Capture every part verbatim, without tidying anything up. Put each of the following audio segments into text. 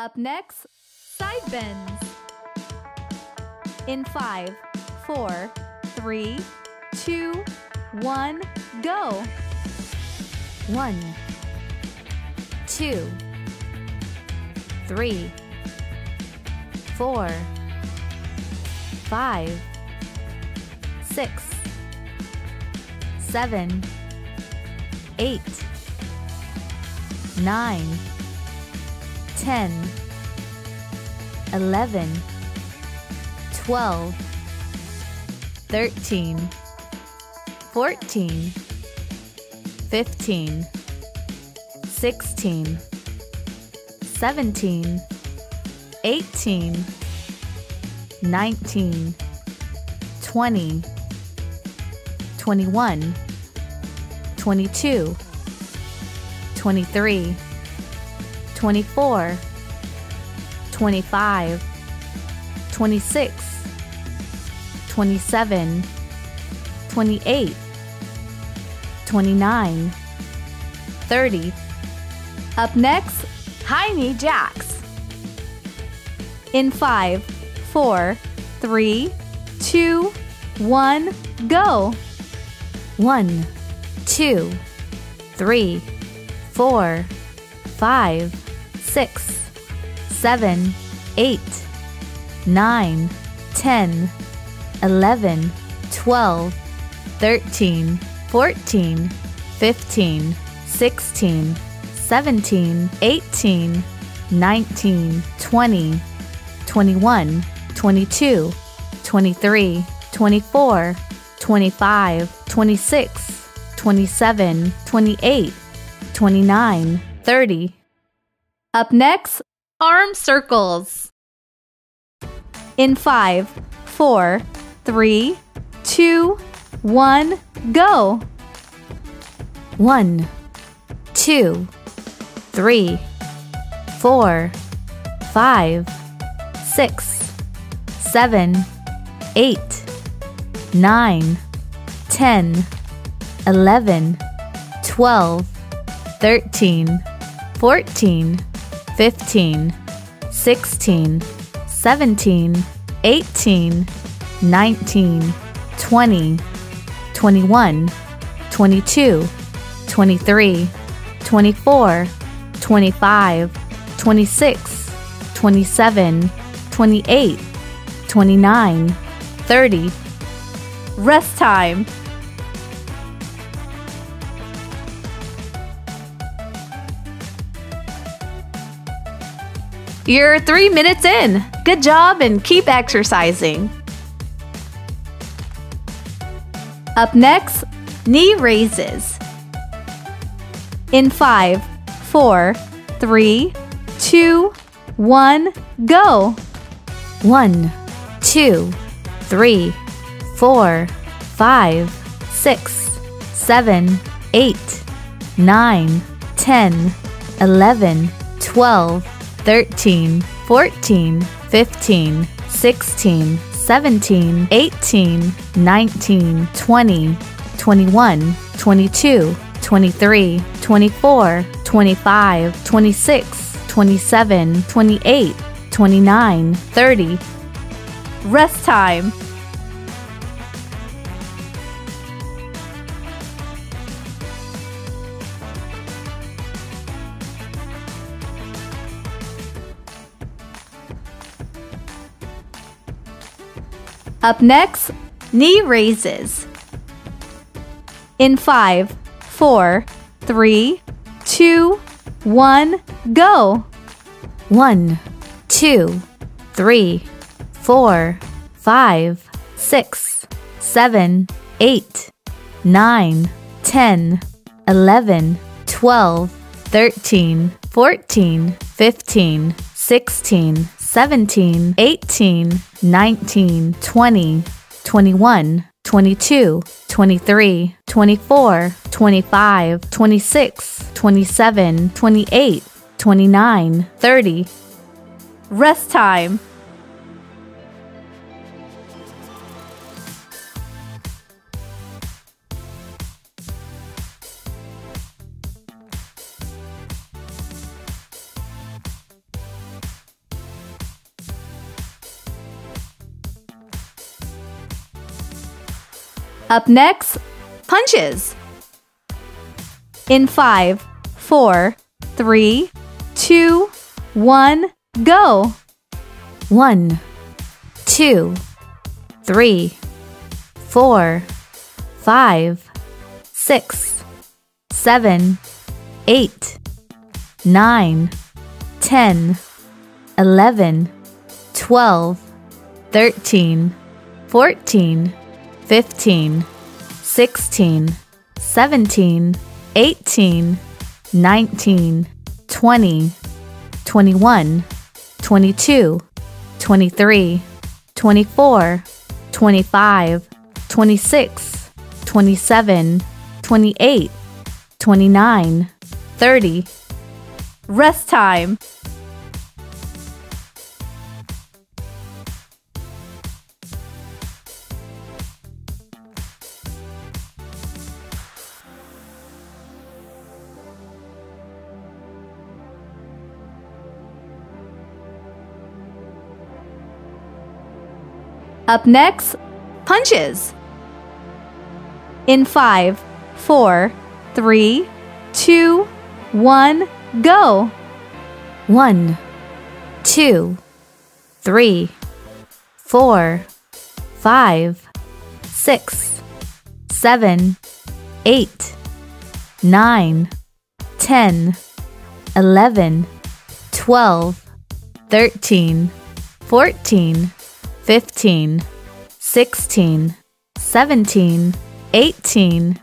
Up next, side bends. In five, four, three, two, one, go. One, two, three, four, five, six, seven, eight, nine, ten, eleven, twelve, thirteen, fourteen, fifteen, sixteen, seventeen, eighteen, nineteen, twenty, twenty-one, twenty-two, twenty-three, twenty-four, twenty-five, twenty-six, twenty-seven, twenty-eight, twenty-nine, thirty. Up next, high knee jacks. In five, four, three, two, one, go. One, two, three, four, five, six, seven, eight, nine, ten, eleven, twelve, thirteen, fourteen, fifteen, sixteen, seventeen, eighteen, nineteen, twenty, twenty-one, twenty-two, twenty-three, twenty-four, twenty-five, twenty-six, twenty-seven, twenty-eight, twenty-nine, thirty. Up next, arm circles. In five, four, three, two, one, go. One, two, three, four, five, six, seven, eight, nine, ten, eleven, twelve, thirteen, fourteen, fifteen, sixteen, seventeen, eighteen, nineteen, twenty, twenty-one, twenty-two, twenty-three, twenty-four, twenty-five, twenty-six, twenty-seven, twenty-eight, twenty-nine, thirty. Rest time. You're three minutes in. Good job and keep exercising. Up next, knee raises. In five, four, three, two, one, go. One, two, three, four, five, six, seven, eight, nine, ten, eleven, twelve, thirteen, fourteen, fifteen, sixteen, seventeen, eighteen, nineteen, twenty, twenty-one, twenty-two, twenty-three, twenty-four, twenty-five, twenty-six, twenty-seven, twenty-eight, twenty-nine, thirty. Rest time. Up next, knee raises. In five, four, three, two, one, go. One, two, three, four, five, six, seven, eight, nine, ten, eleven, twelve, thirteen, fourteen, fifteen, sixteen, seventeen, eighteen, nineteen, twenty, twenty-one, twenty-two, twenty-three, twenty-four, twenty-five, twenty-six, twenty-seven, twenty-eight, twenty-nine, thirty. Rest time. Up next, punches. In five, four, three, two, one, go. One, two, three, four, five, six, seven, eight, nine, ten, eleven, twelve, thirteen, fourteen, fifteen, sixteen, seventeen, eighteen, nineteen, twenty, twenty-one, twenty-two, twenty-three, twenty-four, twenty-five, twenty-six, twenty-seven, twenty-eight, twenty-nine, thirty. Rest time. Up next, punches. In five, four, three, two, one, go. One, two, three, four, five, six, seven, eight, nine, ten, eleven, twelve, thirteen, fourteen, fifteen, sixteen, seventeen, eighteen,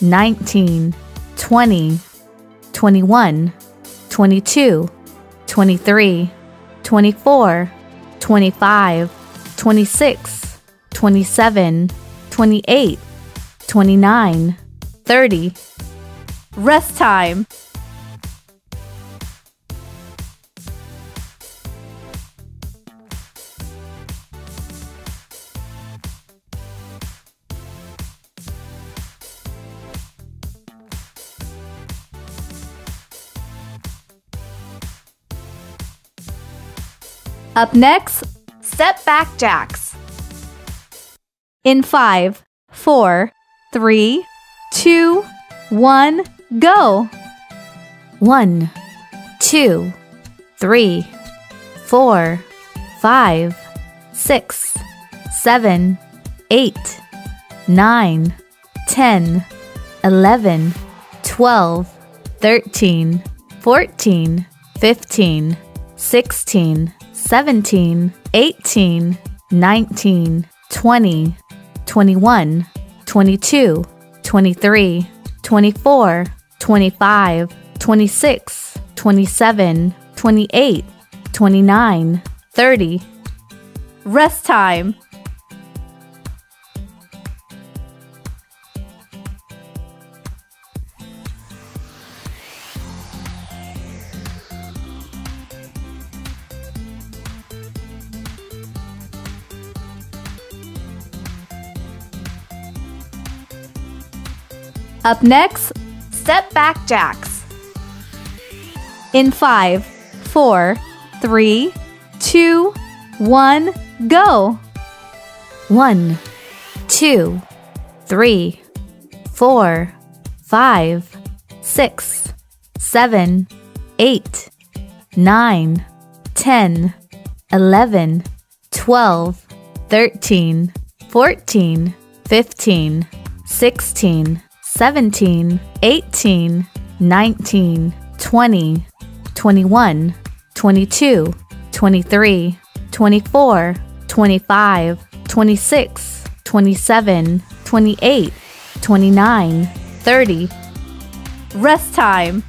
nineteen, twenty, twenty-one, twenty-two, twenty-three, twenty-four, twenty-five, twenty-six, twenty-seven, twenty-eight, twenty-nine, thirty. Rest time. Up next, step back jacks. In five, four, three, two, one, go. One, two, three, four, five, six, seven, eight, nine, ten, eleven, twelve, thirteen, fourteen, fifteen, sixteen, seventeen, eighteen, nineteen, twenty, twenty-one, twenty-two, twenty-three, twenty-four, twenty-five, twenty-six, twenty-seven, twenty-eight, twenty-nine, thirty. Rest time. Up next, step back jacks. In five, four, three, two, one, go. One, two, three, four, five, six, seven, eight, nine, ten, eleven, twelve, thirteen, fourteen, fifteen, sixteen, seventeen, eighteen, nineteen, twenty, twenty-one, twenty-two, twenty-three, twenty-four, twenty-five, twenty-six, twenty-seven, twenty-eight, twenty-nine, thirty. Rest time.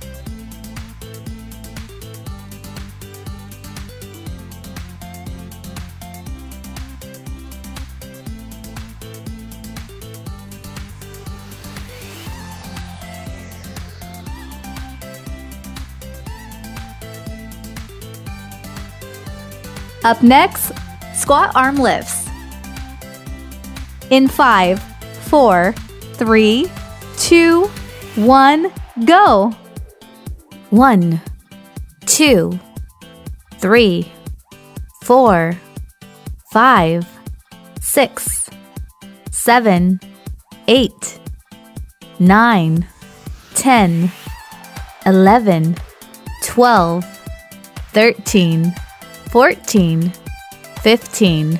Up next, squat arm lifts. In five, four, three, two, one, go. One, two, three, four, five, six, seven, eight, nine, ten, eleven, twelve, thirteen, fourteen, fifteen,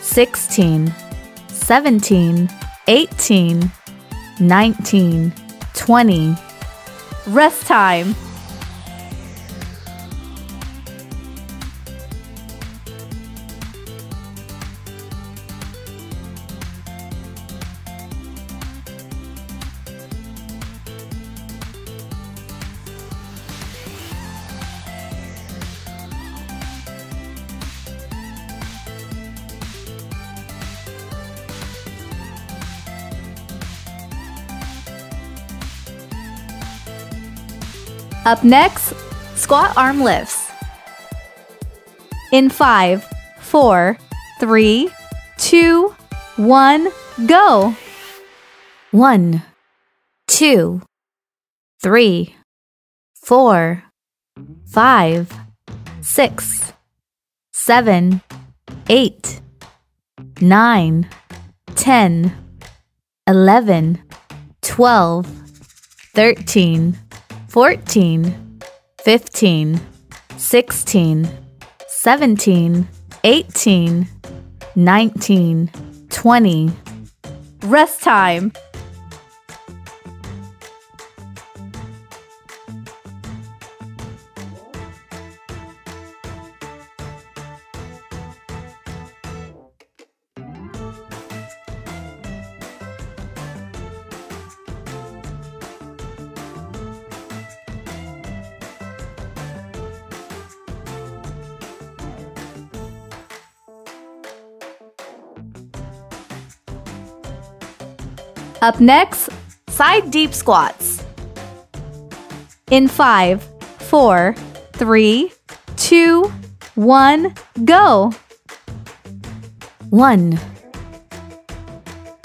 sixteen, seventeen, eighteen, nineteen, twenty. Rest time. Up next, squat arm lifts. In five, four, three, two, one, go. One, two, three, four, five, six, seven, eight, nine, ten, eleven, twelve, thirteen. fourteen, fifteen, sixteen, seventeen, eighteen, nineteen, twenty. Rest time. Up next, side deep squats. In five, four, three, two, one, go. One,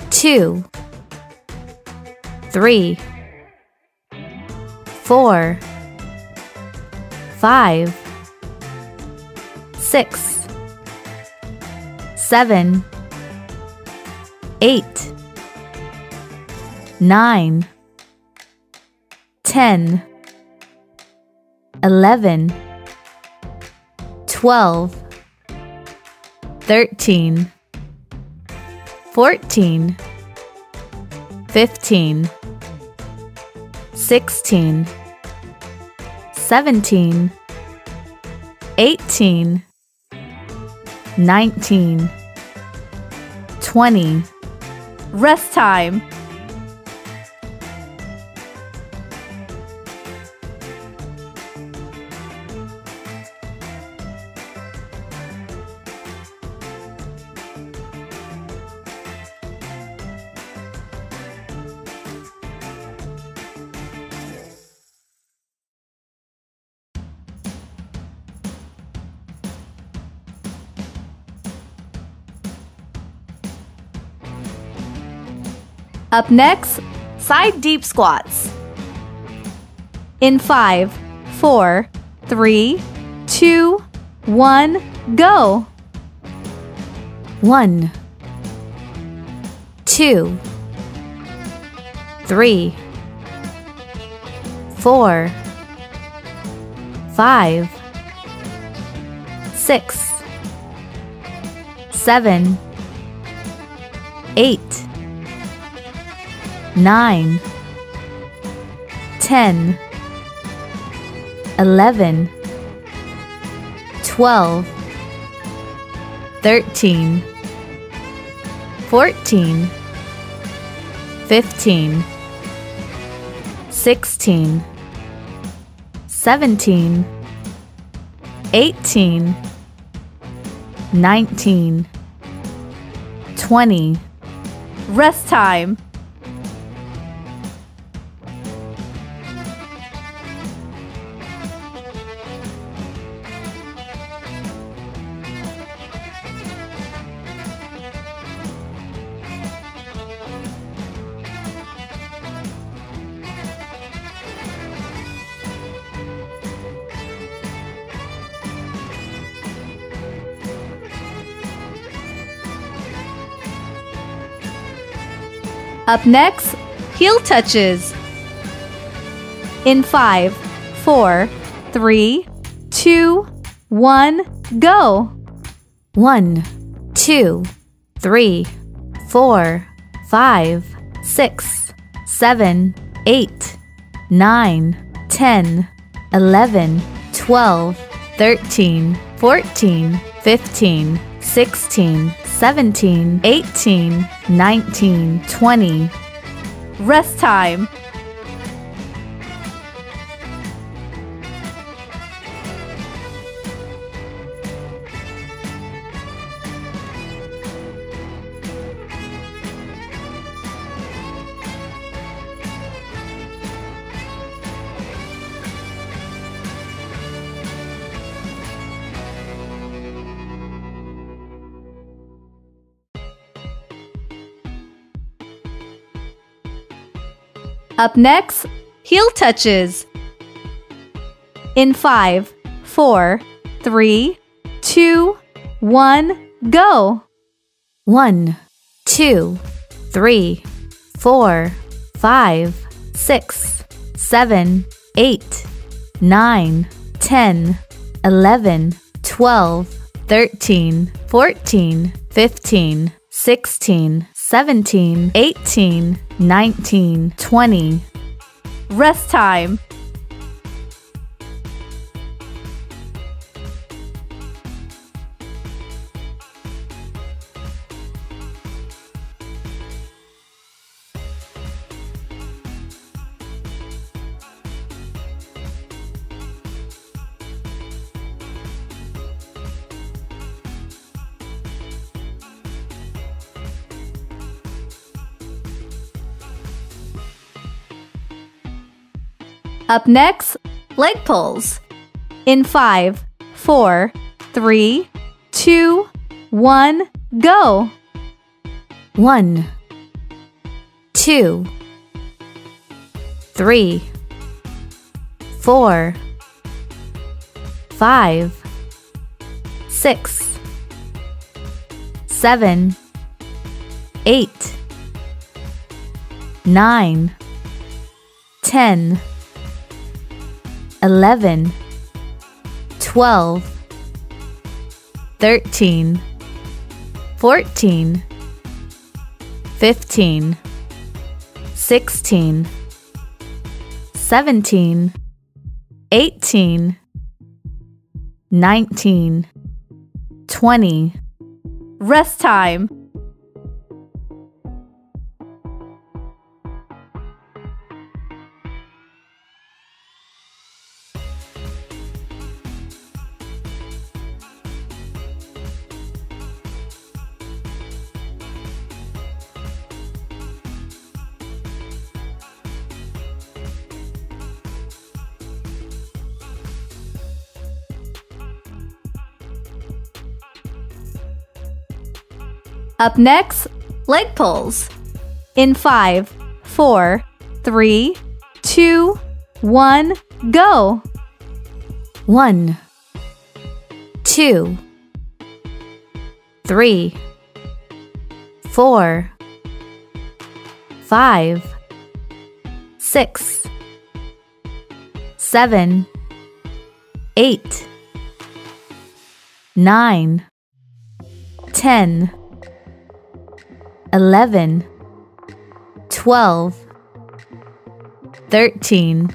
two, three, four, five, six, seven, eight, nine, ten, eleven, twelve, thirteen, fourteen, fifteen, sixteen, seventeen, eighteen, nineteen, twenty. Rest time. Up next, side deep squats. In five, four, three, two, one, go. One, two, three, four, five, six, seven, eight, nine, ten, eleven, twelve, thirteen, fourteen, fifteen, sixteen, seventeen, eighteen, nineteen, twenty. Rest time. Up next, heel touches. In five, four, three, two, one, go. One, two, three, four, five, six, seven, eight, nine, ten, eleven, twelve, thirteen, fourteen, fifteen, sixteen, seventeen, eighteen, nineteen, twenty. Rest time. Up next, heel touches. In five, four, three, two, one, go. One, two, three, four, five, six, seven, eight, nine, ten, eleven, twelve, thirteen, fourteen, fifteen, sixteen, seventeen, eighteen, nineteen, twenty. Rest time. Up next, leg pulls. In five, four, three, two, one, go. One, two, three, four, five, six, seven, eight, nine, ten. eleven, twelve, thirteen, fourteen, fifteen, sixteen, seventeen, eighteen, nineteen, twenty. Rest time. Up next, leg pulls. In five, four, three, two, one, go. One, two, three, four, five, six, seven, eight, nine, ten. eleven, twelve, thirteen,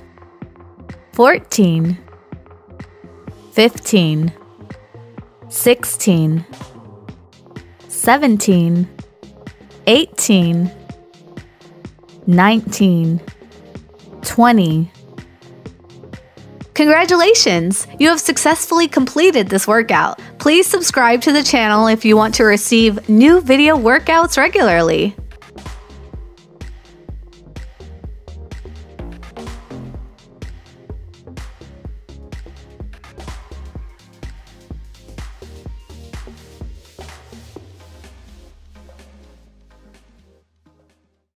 fourteen, fifteen, sixteen, seventeen, eighteen, nineteen, twenty. Congratulations! You have successfully completed this workout. Please subscribe to the channel if you want to receive new video workouts regularly.